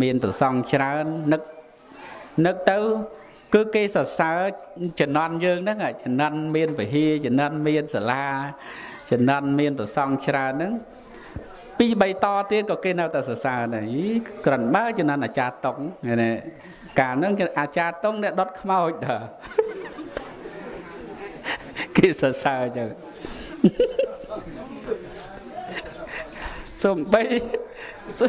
มีนตัวซองช้านึกนึกเต้าcứ เกศสาจะนอนยืนนั่งอ่ะจะนอนเมียนไปฮีจะนอนเมียนสลาจะนอนเมียนตัวซองช้านึกปีใบตอเตี้ยก็เกณฑ์เอาแต่สาเนี่ยกลั่นบ้าจะนอนอาจารย์ตงเนี่ยการนั่งอาจารย์ตงเนี่ยดดขมาอีกเถอะเกศสาจะสมไปสม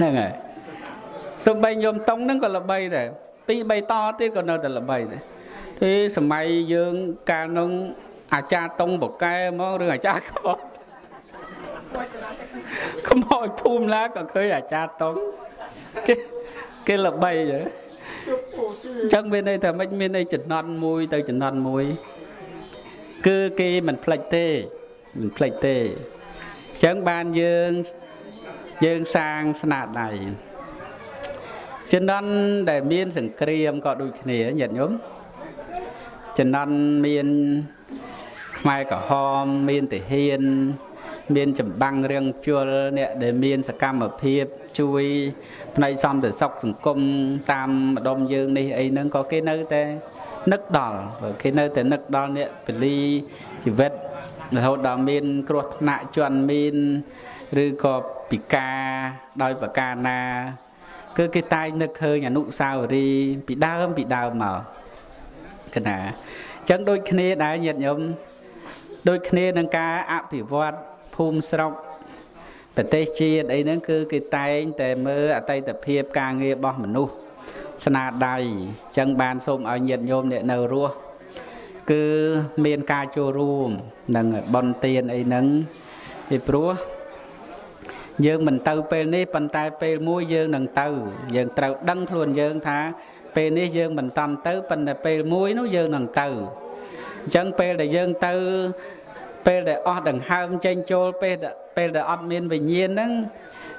นั่นไงสมัยยมตรงนั่นก็ละใบเลยปีใบต่อที่ก็เนินแต่ละใบเลยที่สมัยยืนการนั่งอาจารย์ตรงบอกแกมองเรื่องอาจารย์เขาบอกขโมยภูมิแล้วก็เคยอาจารย์ตรงเกละใบเลยจังเป็นในแต่ไม่เป็นในจุดนอนมวยแต่จุดนอนมวยคือเกมันพลายเต้มันพลายเต้จังบานยืนสร้างสนาดไหนจุดนอนแต่เมียนสังเกตมก็ดูเหนียดหยันย้มจุดนอนเมียนไม่ก็หอมเมียนแต่เฮียนเมียนจำบังเรียงจวลเนี่ยเดี๋ยวเมียนสกรรมเพียบช่วยในซอมเดือดซอกสังคมตามดมยืนนี่ไอ้นั่นก็เกนเอาแต่นักดอลเกนเอาแต่นักดอลเนี่ยเป็นลีชีวิตเราดอมเมียนกรวดหน้าจวนเมียนหรือก็ปีกาดอยปากานาก็เกตายนักเคยอย่างนุ่งสาวรีปีดาวมาขนาดจังโดยคณีได้ยันยมโดยคณีนังกาอภิวัตภูมิสระแต่เตจีไอ้นั่นคือกิตายแต่เมื่อไตแต่เพียบกางเงียบบ่เหมือนนู้สนาใดจังบานส้มเอาเย็นโยมเนี่ยเนื้อรัวคือเมียนกาโจรูมนั่งบอลเตียนไอ้นั่งไอ้ปลัวยืงมันเตาเป็นนี่ปันตายเป็นมุ้ยยืงนั่งเตายืงเตาดังทวนยืงท้าเป็นนี่ยืงมันตำเตาปันแต่เป็นมุ้ยนู้ยืงนั่งเตาจังเป็นแต่ยืงเตาเป็นแต่อดดังห้ามเจนโจเป็นแต่อดเมียนไปเย็นนั่ง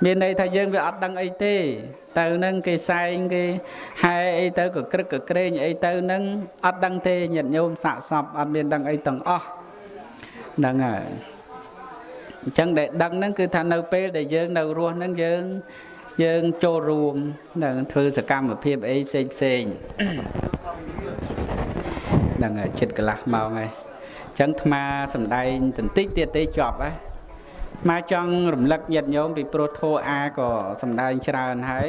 เมียนในทะเยงไปอดดังไอเต้เต้านั่งกี่ไซน์กี่ไฮไอเต้ก็เกรงไอเต้านั่งอดดังเต้หยันโยมสะสมอดเมียนดังไอตังอ้อนั่งจังแต่ดังนั่งคือทางเอาเป็นแต่เยงเอารัวนั่งเยงโจรวมนั่งถือสกรรมแบบเพียบไอเซงนั่งจิตกลักมาไงจังทมาสมัยตันติเตียเตจอบอะมาจังหลุมลักยันยมปีโปรโทอาก็สมัยชราญหาย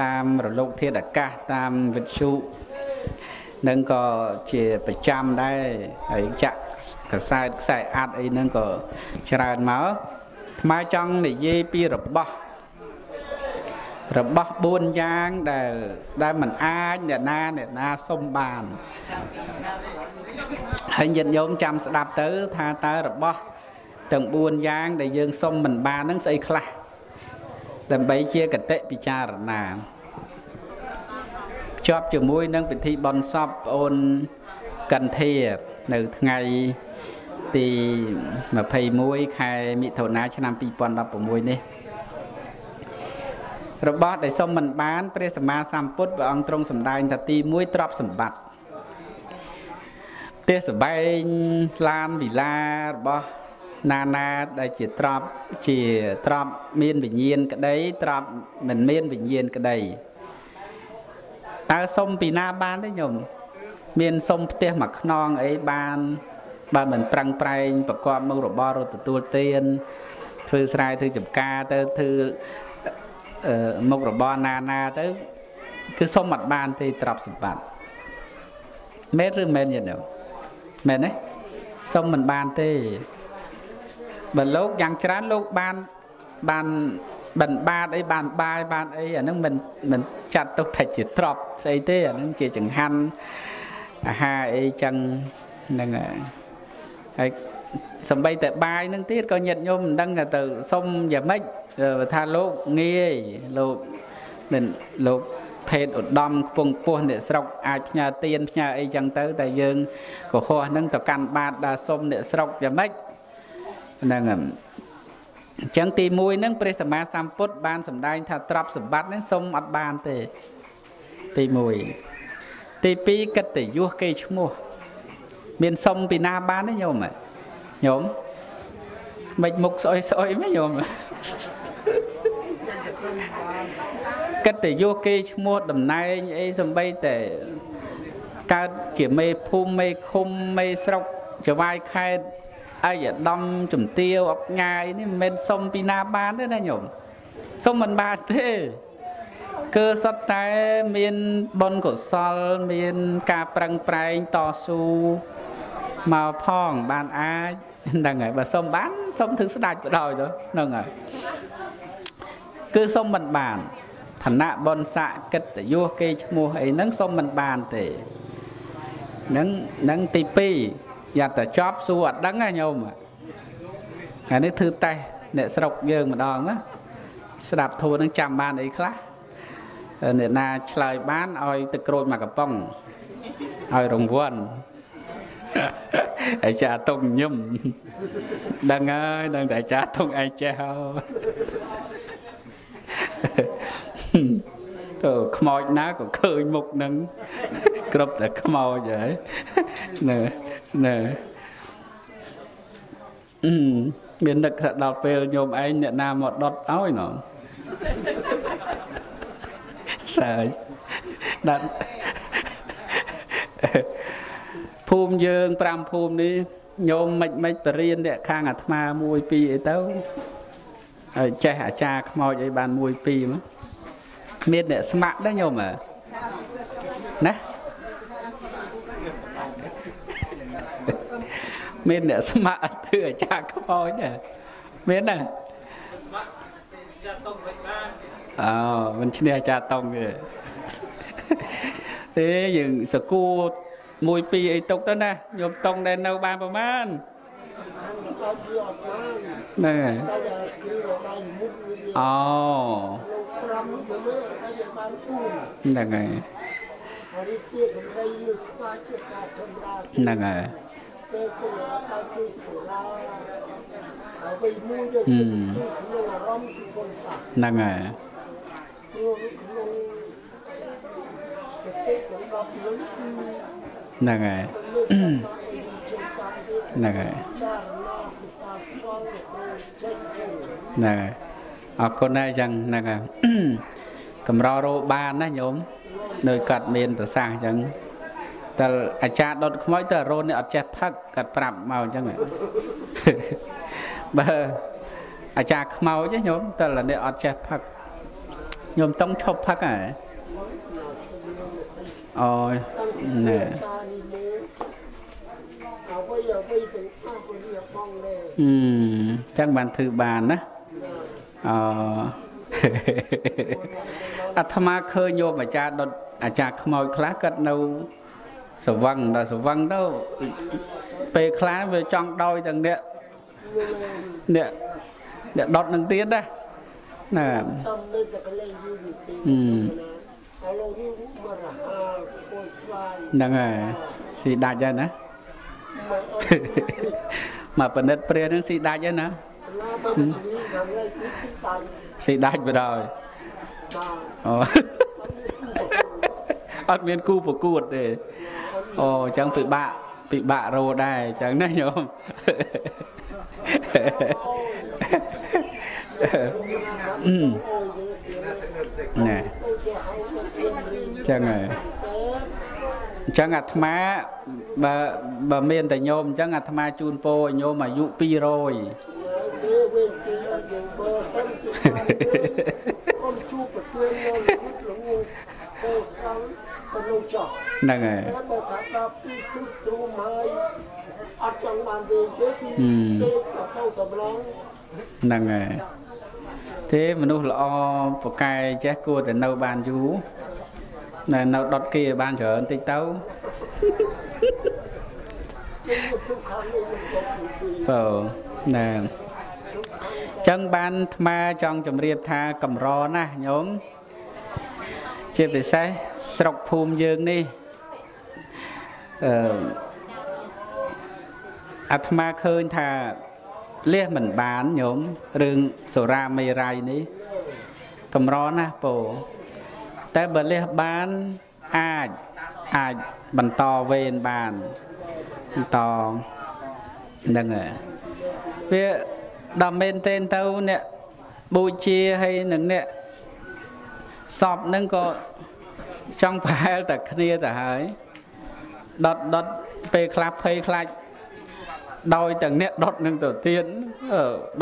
ตามระลกเทดกะตามวิชุนั่นก็เฉียบประจำได้ไอ้จักกระสายสายอัดไอ้นั่นก็ชราญมามาจังในเยปีระบะบุญยางได้เหมือนอาเนี่ยนาสมบานให้ยันยมจำสดับเต๋อทาเต๋อระบะต่างบุญยางได้ยืนส้มเหมือนบานนั่งใส่คลาแต่ใบเชี่ยกระเตะปิจารณาชอบจมูกนั่งเป็นที่บอลซอบโอนกันเทียบในไงตีมาพายมวยใครมีเท่าน้าชนะปีปอนรับผมมวยนี่ระบาดได้สมมันบ้านเปรสมาสามพุทธว่าองตรงสมได้แต่ตีมุ้ยตรอบสมบัติเตะสบายลานวิลาบ่นาได้จีตรอบเมียนวิญญาณก็ได้ตรอบเหมือนเมียนวิญญาณก็ได้ตาสมปีนาบ้านได้ยมเมียนสมเตะหมักนองไอ้บ้านเหมือนปรังไพรประกอบมือระบอรถตัวเตียนถือสายถือจับกาถือมกระบอนาแต่คือสมบัติบ้านที่ตรับสมบัติเมตรหรือเมนอย่างเดียวเมนเนี่ยสมบัติบ้านที่บรรลุยังชนะลูกบ้านไอ้บ้านไอ้อันนั้นมันจัดต้องถ่ายจิตตรอบไอ้ที่อันนั้นเกี่ยวกับหันไอ้จังนั่นไงไอ้สมัยแต่บายนั่นที่ก็ยันยมดังแต่ตัวสมอย่าไม่ทาโลกเงี้ยโลกเพศอดดอมปงปวนเนี่ยสกอาญาเตียนญาไอจังเต๋อแต่ยืนก็โคนั่งต่อการบาดดาสมเนี่ยสกอย่าไม่นั่ง จังตีมวยนั่งเปรสมาสามพุทธบานสมได้ถ้าตรับสมบัตินั่งทรงอัดบานเตตีมวยตีปีกัดตียั่วเกยชั่วโมงเบียนทรงปีนาบานนั่งยมอ่ะยมไม่มุกซอยซอยไม่ยมกัดตียั่วเกยชั่วโมงดำนายไอ้สมบัยแต่การเกี่ยไม่พุ่มไม่คุ้มไม่สลบจะไหวใครไอ้ยดำจุ่มเตียวออกงายนี่เม็ดส้มปีนาบานได้นะโยมส้มมันบานเท่เกลือสัตย์ใจเมียนบนกุศลเมียนกาปรังไพรต่อสู้มาพ่องบานอ้ายนั่งไงแบบส้มบ้านส้มถึงสดายไปดอยจ้ะนั่งไงเกลือส้มมันบานฐานะบนสะกิดยั่วเกยมัวไอ้นั่งส้มมันบานเท่นั่งตีปีอยากแต่ชอบสวดดังไงโยมอ่ะอันนี้ถือแต่เนี่ยสลบเยิงมาดองนะสลับทูนั่งจำบ้านไอ้คละเนี่ยนาเฉลยบ้านอ้อยตะโกรยมากระป๋องอ้อยรองวนไอ้จ่าตรงยุ่มดังไงดังแต่จ่าตรงไอ้เจ้าก็ขโมยน้าก็เคยมุกนึงกรบแต่ขโมยใหญ่เนี่ยเนี่ยเบียนดักดาวเปลโยมไอ้เนี่ยนาหมดดอดเอาไอ้หนอใส่ดันภูมิเยิงปรามภูมินี้โยมไม่ไปเรียนเนี่ยข้างอัตมามวยปีไอ้เต้าแจอาจารย์ขโมยไอ้บานมวยปีมั้งเมียนเนี่ยสมัครได้โยมอ่ะนะเมียนเนี่ยสมัครเถื่อจากขโมยเนี่ยเมียนน่ะอ๋อมันชื่ออาจารย์ตองเลยแต่อย่างสกูมวยปีไอ้ตกต้นนะโยมตองได้เนาบานประมาณนั่นไงอ๋อนั่นไงนั่นไงนั่นไงนั่นไงนั่นไงนั่นไงเอาคนได้ยังนั่นไงกำรอโรบานนะโยมโดยกัดเมนต่อสร้างจังแต่อาจารย์โดนขโมยแต่โรนเนี่ยอาจารย์พักกัดปรับเมาจังเลยเบอร์อาจารย์ขโมยจ้ะโยมแต่ละเนี่ยอาจารย์พักโยมต้องชอบพักอ่ะอ๋อเนี่ยจังบานถือบานนะอ๋ออาตมาเคยโยมอาจารย์โดนอาจารย์ขโมยคลาสกัดเอาสวังแต่สวังเท่าไปคลาสไปจ้องดอยต่างเนี่ยดอดหนึ่งตีนได้น่ะนั่งไงสีดาจันนะมาเป็นเด็ดเปรี้ยนั่งสีดาจันนะสีดาจันไปดอยอัดเมียนกู้ปกูดเลยโอ้จังปีบะโรได้จังนะโยมนี่จังไงจังอัตมาบะเมียนแต่โยมจังอัตมาจูนโปโยมอายุปีโรยนั่นไงนั่นไงเท่มนุษย์ละอปกายแจ๊กกูแต่เนาบานอยู่นั่นเนาดอกกี้บานเฉยติ๊กเต้าเปล่านั่นจังบานมาจองจำเรียบทากำรอนะโยมเจ็บไปใส่สลบภูมิเยิงนี่อาตมาเคยถ้า เลี้ยเหมือนบ้านโยมเรื่องสุราไม่ไรนี้กำร้อนนะปู่แต่เบลเลี้ยบ้านอาจบรรทอเวรบ้านตองดังเพื่อดำเนินเต้นเท่าเนี่ยบูชีให้หนึ่งเนี่ยสอบนั่งก็ช่องพายแต่คดีแต่หายดดไปคลับให้คลับโดยแต่เนี้ยดดหนึ่งตัวเทียน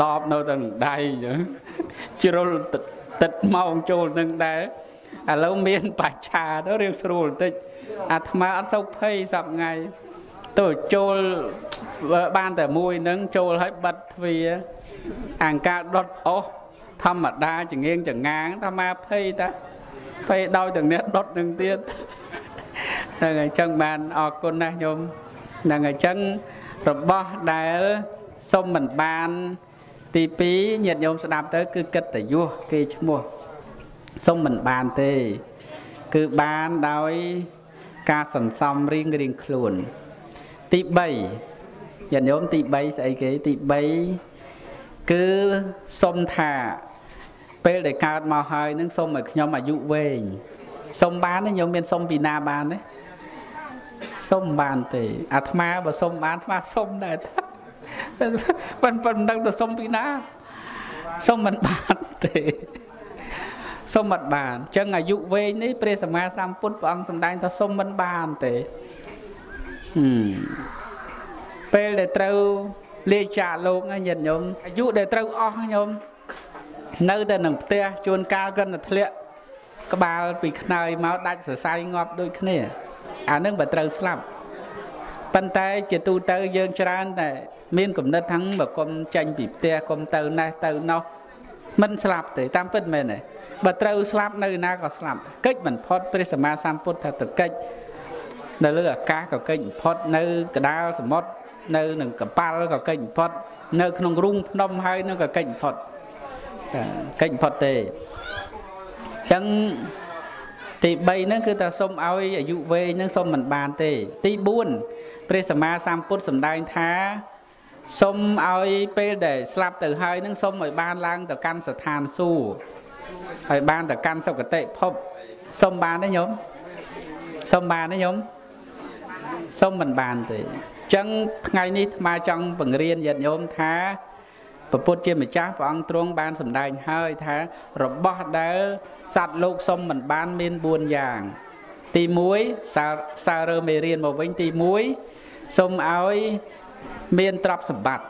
ดอบเราแต่ได้เนาะชิโร่ติดมองจูหนึ่งได้แล้วเมียนป่าชาแล้วเรียกสรุปติดอาธมาอัศพให้สับไงตัวโจลบ้านแต่มวยนั่งโจลให้บัดวีอ่างกาดโอทำมาได้จึงเงี้ยจึงง้างทำมาเพ่ตาเพ่ดอยถึงเนี้ยดหนึ่งเตี้ยนั่งไงจังบานออกคนนะโยมนั่งไงจังระบอบได้ส้มเหมือนบานตีปีเหยียดโยมสนามเตอคือเกิดแต่ยั่วกีชั่วโมงส้มเหมือนบานเตคือบานดอยกาสันซอมริงริงคลุนตีใบยันโยมตีใบใส่เก๋ตีใบคือส้มถาเปิดได้การมาหายนึกส้มเหมือนยมอายุเวงส้มบ้านนี่โยมเป็นส้มปีนาบ้านเนี่ยส้มบ้านตีอาตมาบอกส้มบ้านมาส้มได้มันดังแต่ส้มปีนาส้มมันบ้านตีส้มมันบ้านจังอายุเวงนี่เปรตสมาสามพุทธองค์สมได้แต่ส้มมันบ้านตีเปลได้เต้าเลี้ยจ่าลงเงินยมอายุได้เต้าอ้อยมนั่งแต่หนังเตี้ยชวนกากันเลี้ยกบาลปีขนายมาได้สายงอบด้วยขี้อ่านเรื่องแบบเต้าสลับปันใจเจตูเต้าเยินจราแต่เมียนกลุ่มนั้นทั้งแบบกลุ่มใจปีเตี้ยกลุ่มเต้าในเต้านอกมันสลับแต่ตามเป็นเมนเลยแบบเต้าสลับในน่าก็สลับเกิดเหมือนพอดปริศมาสามพุทธตะเกิดในเรื่องกากับเกิดพอดในกระดาษสมดเนื้อหนึ่งกับปลาแล้วก็เก่งพอดเนื้อขนมรุ่งนมให้เนื้อก็เก่งพอดเตะจังตีใบนั่นคือตาส้มเอาอายุเวนั่งส้มเหมือนบานเตะตีบุญเปรสมาสามพุทธสมได้ท้าส้มเอาไปเดะสลับแต่ให้นั่งส้มหอยบานล้างแต่การสถานสู้หอยบานแต่การสกเตะพบส้มบานได้ยมส้มบานได้ยมส้มเหมือนบานเตะจังไงนี้มาจังปังเรียนยันยมท้าประพุทธเจ้ามิจ้าพระองค์ตรวงบานสมได้ให้ท้าระบอบได้สัตว์โลกสมบัติบานเมนบุญอย่างตีมุ้ยซาเรเมเรียนบอกว่าตีมุ้ยสมเอาเมนตรับสมบัติ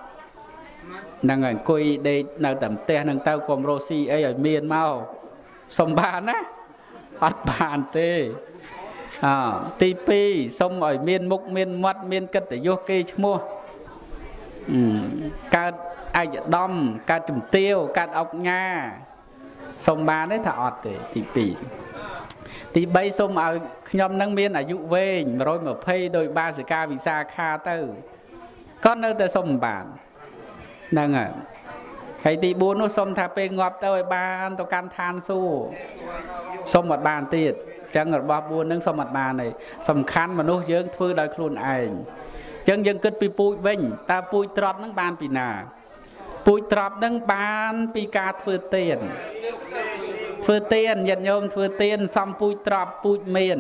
นั่งไงคุยได้นั่งแต่เตะนั่งเต้ากลมโรซีไอ้เมนเมาสมบัตินะอัดบานเตตีปีส้มอ่อยเมียนมุกเมียนมัดเมียนกันแต่โยกีชั่วโมงการไอ้ดอมการจุ่มเตี้ยวการออกงาส้มบานได้ถ้าอดเตะตีปีตีใบส้มอ่อยยอมนั่งเมียนอายุเวงร้อยมาเพย์โดยบาสิกาวิซาคาเตอร์ก็เนื้อแต่ส้มบานนั่งอ่ะใครตีบูนุส้มทาเป็นงอบเตยบานต่อการทานสู้ส้มหมดบานตีจังหวัดบาบูนนั่งสมัติมาในสำคัญมนุษย์เยอะฟื้นได้คลุนไอจังยังเกิดปีปุยเว้นตาปุยตรอบนั่งบานปีนาปุยตรอบนั่งบานปีกาฟื้นเตียนยันยมฟื้นเตียนซ้ำปุยตรอบปุยเมียน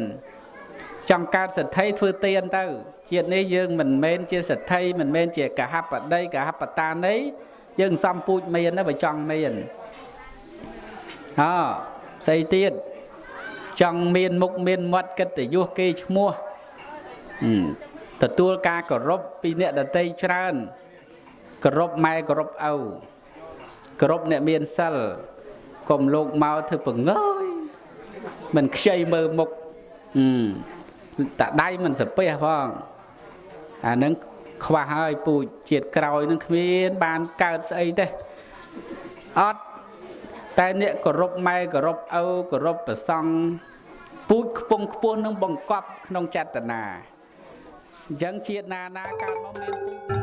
จังการสัตย์ไทยฟื้นเตียนเต้าเจียนนี้ยังเหมือนเมนเจียสัตย์ไทยเหมือนเมนเจียกะฮับปัดได้กะฮับปัดตานี้ยังซ้ำปุยเมียนนั่นไปจังเมียนใส่เตียนจังเมียนมุกเมียนมัดกันแต่ยุกี้ชั่วโมงแต่ตัวกากรบปีเนี่ยแต่เตยชรันกรบไม้กรบเอากรบเนี่ยเมียนซัลกลมโลกเมาเธอเปิ่งเงยมันใช้มือมุกแต่ได้มันสับเปียพ้องนั่งขวาให้ปูเจียดกรอยนั่งเมียนบานเกิดใส่เตยอดแต่เนี่ยกรบไม้กรบเอากรบประซองปูดปงปูนน้องบังกอบน้องจัตนายังเชียดนานาการมองเห็น